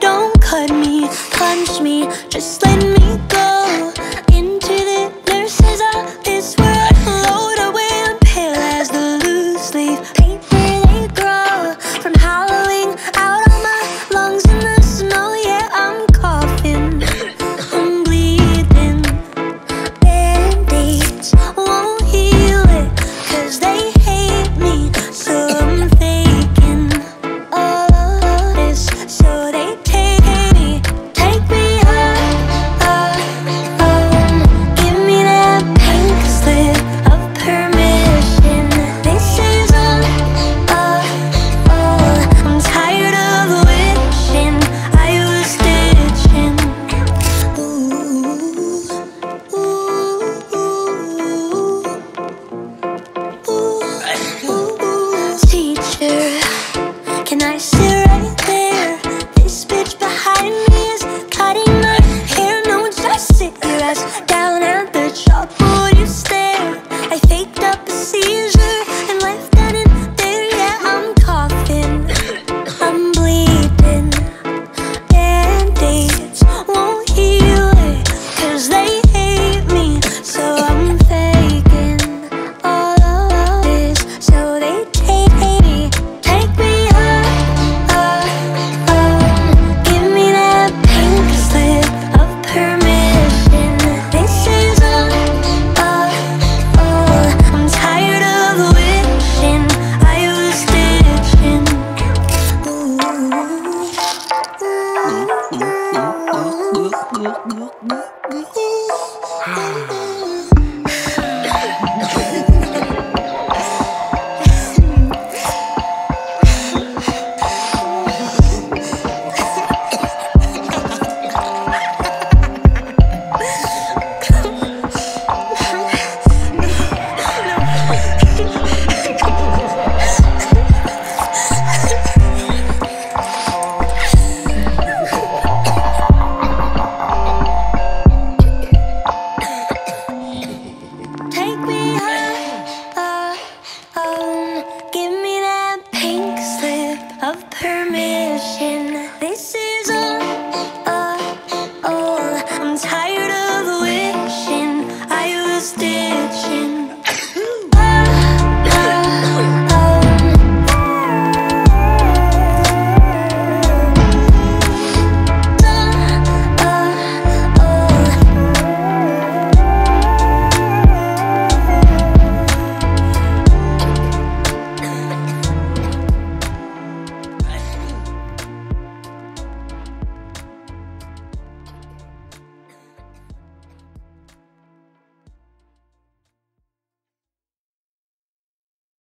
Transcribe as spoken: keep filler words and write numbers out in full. Don't cut me, punch me, just